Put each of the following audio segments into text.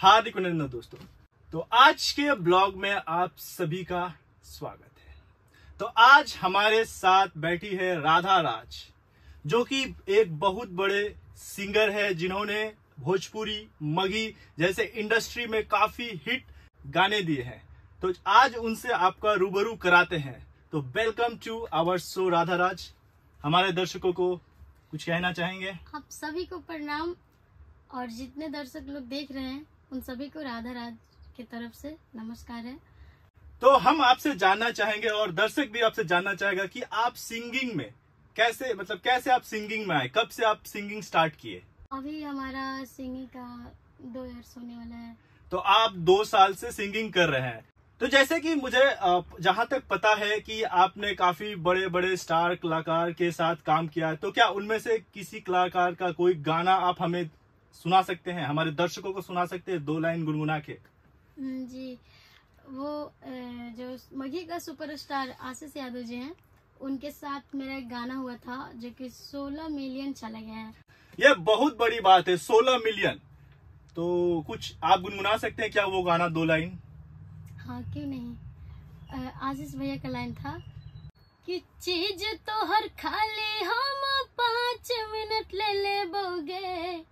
हार्दिक अभिनंदन दोस्तों। तो आज के ब्लॉग में आप सभी का स्वागत है। तो आज हमारे साथ बैठी है राधा राज, जो कि एक बहुत बड़े सिंगर है, जिन्होंने भोजपुरी, मगही जैसे इंडस्ट्री में काफी हिट गाने दिए हैं। तो आज उनसे आपका रूबरू कराते हैं। तो welcome to our show Radha Raj. हमारे दर्शकों को कुछ कहना चाहेंगे? आप सभी को प्रणाम, और जितने दर्शक लोग देख रहे हैं उन सभी को राधा राज की तरफ से नमस्कार है। तो हम आपसे जानना चाहेंगे और दर्शक भी आपसे जानना चाहेगा कि आप सिंगिंग में कैसे, मतलब कैसे आप सिंगिंग में आए, कब से आप सिंगिंग स्टार्ट किए? अभी हमारा सिंगिंग का 2 इयर्स होने वाला है। तो आप 2 साल से सिंगिंग कर रहे हैं। तो जैसे कि मुझे जहां तक पता है कि आपने काफी बड़े बड़े स्टार कलाकार के साथ काम किया है, तो क्या उनमें से किसी कलाकार का कोई गाना आप हमें सुना सकते हैं, हमारे दर्शकों को सुना सकते हैं 2 लाइन गुनगुना के? जी, वो जो मगही का सुपरस्टार आशीष यादव जी हैं, उनके साथ मेरा एक गाना हुआ था जो कि 16 मिलियन चला गया है। यह बहुत बड़ी बात है, 16 मिलियन। तो कुछ आप गुनगुना सकते हैं क्या वो गाना, 2 लाइन? हाँ, क्यों नहीं। आशीष भैया का लाइन था कि चीज तो हर खाले हम 5 मिनट ले लेबोगे,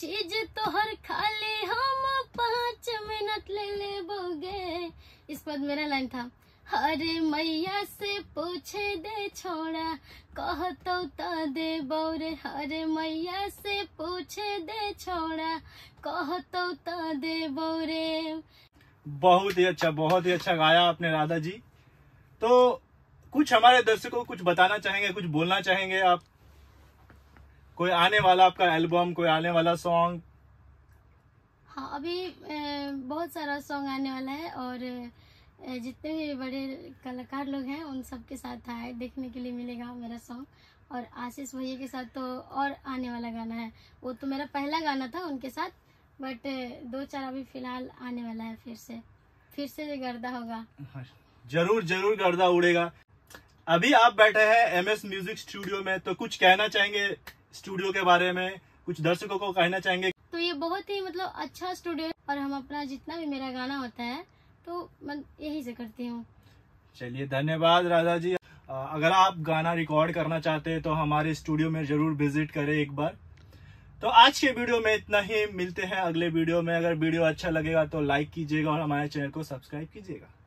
चीज तो हर खाले हम 5 मिनट ले लेबोगे। इस पर मेरा लाइन था, हरे मैया से पूछे दे छोड़ा कहतो ता दे बौरे, हरे मैया से पूछे दे छोड़ा कहतो ता दे बौरे। बहुत ही अच्छा, बहुत ही अच्छा गाया आपने राधा जी। तो कुछ हमारे दर्शकों को कुछ बताना चाहेंगे, कुछ बोलना चाहेंगे आप? कोई आने वाला आपका एल्बम, कोई आने वाला सॉन्ग? हाँ, अभी बहुत सारा सॉन्ग आने वाला है, और जितने भी बड़े कलाकार लोग हैं उन सबके साथ आए देखने के लिए मिलेगा मेरा सॉन्ग। और आशीष भैया के साथ तो और आने वाला गाना है, वो तो मेरा पहला गाना था उनके साथ, बट 2-4 अभी फिलहाल आने वाला है। फिर से गर्दा होगा, जरूर जरूर गर्दा उड़ेगा। अभी आप बैठे हैं MS म्यूजिक स्टूडियो में, तो कुछ कहना चाहेंगे स्टूडियो के बारे में, कुछ दर्शकों को कहना चाहेंगे? तो ये बहुत ही मतलब अच्छा स्टूडियो, और हम अपना जितना भी मेरा गाना होता है तो मैं यही से करती हूँ। चलिए, धन्यवाद राधा जी। अगर आप गाना रिकॉर्ड करना चाहते हैं तो हमारे स्टूडियो में जरूर विजिट करें एक बार। तो आज के वीडियो में इतना ही, मिलते हैं अगले वीडियो में। अगर वीडियो अच्छा लगेगा तो लाइक कीजिएगा और हमारे चैनल को सब्सक्राइब कीजिएगा।